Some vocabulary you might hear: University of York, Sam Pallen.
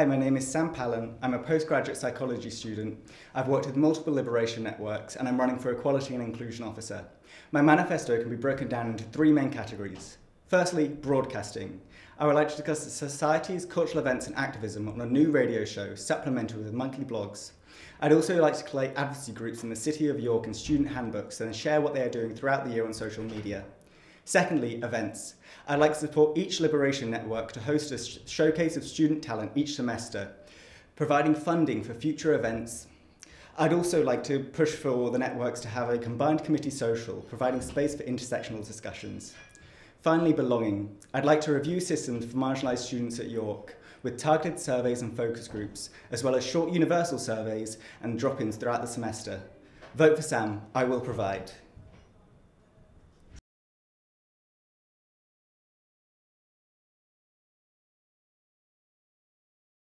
Hi, my name is Sam Pallen. I'm a postgraduate psychology student. I've worked with multiple liberation networks and I'm running for Equality and Inclusion Officer. My manifesto can be broken down into three main categories. Firstly, broadcasting. I would like to discuss society's cultural events and activism on a new radio show supplemented with monthly blogs. I'd also like to collate advocacy groups in the City of York and student handbooks and share what they are doing throughout the year on social media. Secondly, events. I'd like to support each liberation network to host a showcase of student talent each semester, providing funding for future events. I'd also like to push for the networks to have a combined committee social, providing space for intersectional discussions. Finally, belonging. I'd like to review systems for marginalised students at York, with targeted surveys and focus groups, as well as short universal surveys and drop-ins throughout the semester. Vote for Sam, I will provide.